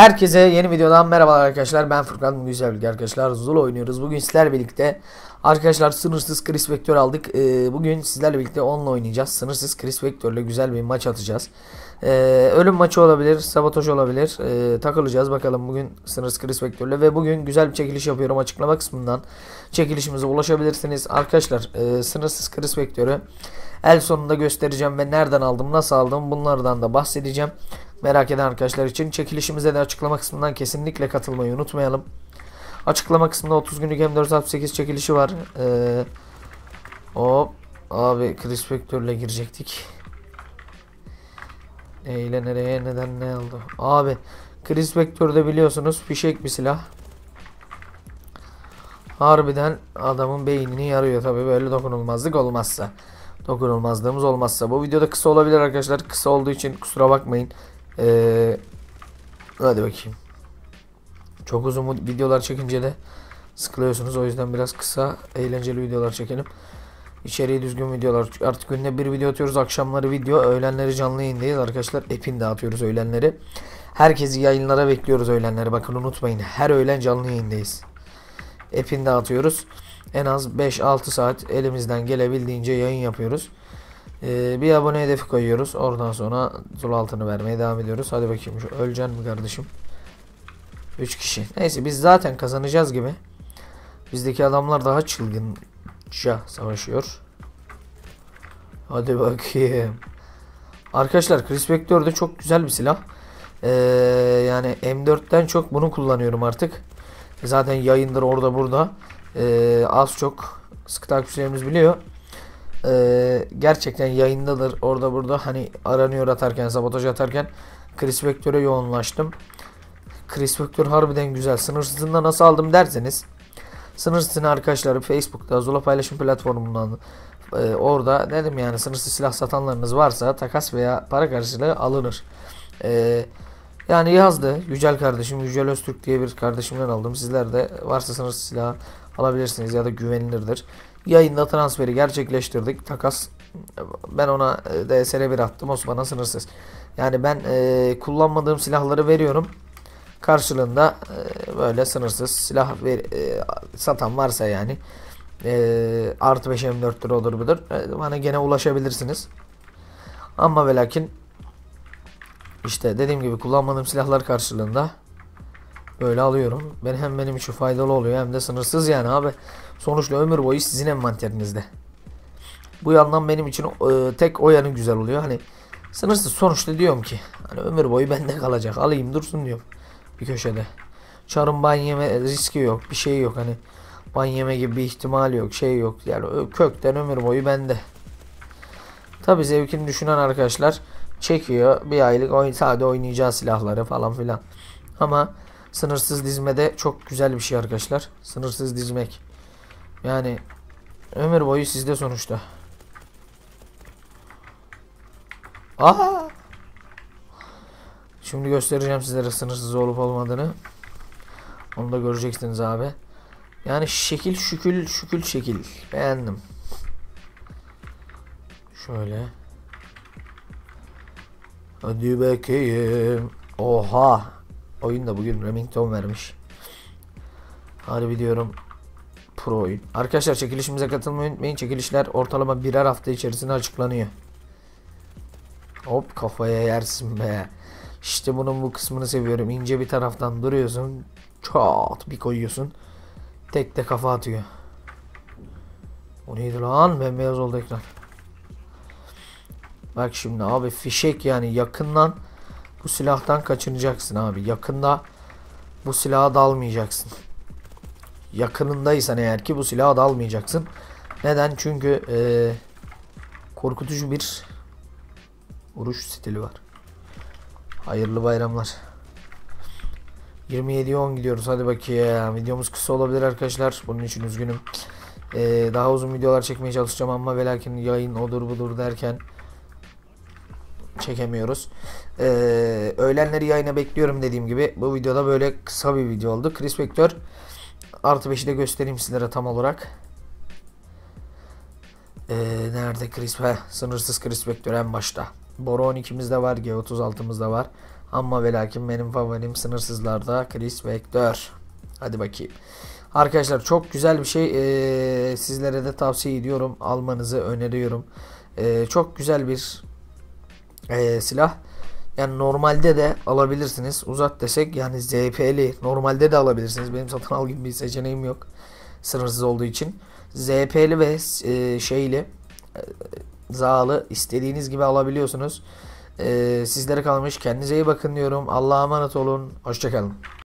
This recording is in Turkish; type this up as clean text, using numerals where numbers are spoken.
Herkese yeni videodan merhabalar arkadaşlar. Ben Furkan Güzel arkadaşlar. Zula oynuyoruz. Bugün sizlerle birlikte arkadaşlar sınırsız Kriss Vector aldık. Bugün sizlerle birlikte onunla oynayacağız. Sınırsız Kriss Vector ile güzel bir maç atacağız. Ölüm maçı olabilir, sabotaj olabilir. Takılacağız bakalım bugün sınırsız Kriss Vector ile. Ve bugün güzel bir çekiliş yapıyorum. Açıklama kısmından çekilişimize ulaşabilirsiniz. Arkadaşlar sınırsız Kriss Vector'ü el sonunda göstereceğim ve nereden aldım, nasıl aldım, bunlardan da bahsedeceğim. Merak eden arkadaşlar için çekilişimize de açıklama kısmından kesinlikle katılmayı unutmayalım. Açıklama kısmında 30 günlük M468 çekilişi var. Hop abi, Kriss Vector ile girecektik. Neyle, nereye, neden, ne oldu? Abi Kriss Vector'da biliyorsunuz fişek bir silah. Harbiden adamın beynini yarıyor tabi, böyle dokunulmazlık olmazsa. Dokunulmazlığımız olmazsa. Bu videoda kısa olabilir arkadaşlar. Kısa olduğu için kusura bakmayın. Hadi bakayım. Çok uzun videolar çekince de sıkılıyorsunuz. O yüzden biraz kısa, eğlenceli videolar çekelim. İçeriği düzgün videolar. Artık günde bir video atıyoruz. Akşamları video, öğlenleri canlı yayındayız arkadaşlar. Epin dağıtıyoruz öğlenleri. Herkesi yayınlara bekliyoruz öğlenleri. Bakın unutmayın, her öğlen canlı yayındayız. Epin dağıtıyoruz. En az 5-6 saat elimizden gelebildiğince yayın yapıyoruz. Bir abone hedefi koyuyoruz. Oradan sonra Zula altını vermeye devam ediyoruz. Hadi bakayım, şu öleceksin mi kardeşim? 3 kişi. Neyse, biz zaten kazanacağız gibi. Bizdeki adamlar daha çılgınca savaşıyor. Hadi bakayım. Arkadaşlar Kriss Vector de çok güzel bir silah. Yani M4'ten çok bunu kullanıyorum artık. Zaten yayındır orada burada. Az çok sıkı takipçilerimiz biliyor. Gerçekten yayındadır orada burada, hani aranıyor atarken, sabotaj atarken Kriss Vector'e yoğunlaştım. Kriss Vector harbiden güzel. Sınırsızında nasıl aldım derseniz, sınırsızını arkadaşlar Facebook'ta Zula paylaşım platformundan orada dedim, yani sınırsız silah satanlarınız varsa takas veya para karşılığı alınır. Yani yazdı Yücel kardeşim, Yücel Öztürk diye bir kardeşimden aldım. Sizler de varsa sınırsız silah alabilirsiniz ya da güvenilirdir. Yayında transferi gerçekleştirdik. Takas, ben ona DSR 1 attım, Osman'a sınırsız. Yani ben kullanmadığım silahları veriyorum. Karşılığında böyle sınırsız silah satan varsa, yani artı 5 M4'tür olur budur. Bana gene ulaşabilirsiniz. Ama ve lakin işte dediğim gibi kullanmadığım silahlar karşılığında böyle alıyorum. Benim için faydalı oluyor, hem de sınırsız yani abi. Sonuçta ömür boyu sizin envanterinizde. Bu yandan benim için tek o yanı güzel oluyor. Hani sınırsız sonuçta diyorum ki, hani ömür boyu bende kalacak, alayım dursun diyorum bir köşede. Çarın ban yeme riski yok, bir şey yok, hani ban yeme gibi bir ihtimal yok, şey yok. Yani kökten ömür boyu bende. Tabi zevkini düşünen arkadaşlar çekiyor, bir aylık sadece oynayacağı silahları falan filan. Ama sınırsız dizmede çok güzel bir şey arkadaşlar. Sınırsız dizmek. Yani ömür boyu sizde sonuçta. Aha! Şimdi göstereceğim sizlere sınırsız olup olmadığını. Onu da göreceksiniz abi. Yani şekil şükül şükül şekil. Beğendim. Şöyle. Hadi bakayım. Oha! Oyun da bugün Remington vermiş. Harbi diyorum, pro oyun. Arkadaşlar çekilişimize katılmayı unutmayın. Çekilişler ortalama birer hafta içerisinde açıklanıyor. Hop, kafaya yersin be. İşte bunun bu kısmını seviyorum. İnce bir taraftan duruyorsun, çat bir koyuyorsun, tek de kafa atıyor. O neydi lan? Bembeyaz oldu ekran. Bak şimdi abi, fişek yani yakından. Bu silahtan kaçınacaksın abi. Yakında bu silaha dalmayacaksın. Yakınındaysan eğer ki bu silaha dalmayacaksın. Neden? Çünkü korkutucu bir vuruş stili var. Hayırlı bayramlar. 27-10 gidiyoruz. Hadi bakayım. Videomuz kısa olabilir arkadaşlar. Bunun için üzgünüm. Daha uzun videolar çekmeye çalışacağım ama ve lakin yayın odur budur derken çekemiyoruz. Öğlenleri yayına bekliyorum dediğim gibi. Bu videoda böyle kısa bir video oldu. Kriss Vector artı 5'i de göstereyim sizlere tam olarak. Nerede Kriss? Sınırsız Kriss Vector en başta. Boru 12'miz de var, G36'mız da var. Ama ve lakin benim favorim sınırsızlarda Kriss Vector. Hadi bakayım. Arkadaşlar çok güzel bir şey. Sizlere de tavsiye ediyorum. Almanızı öneriyorum. Çok güzel bir silah. Yani normalde de alabilirsiniz. Uzat desek yani ZP'li. Normalde de alabilirsiniz. Benim satın al gibi bir seçeneğim yok. Sınırsız olduğu için. ZP'li ve zağlı istediğiniz gibi alabiliyorsunuz. Sizlere kalmış. Kendinize iyi bakın diyorum. Allah'a emanet olun. Hoşçakalın.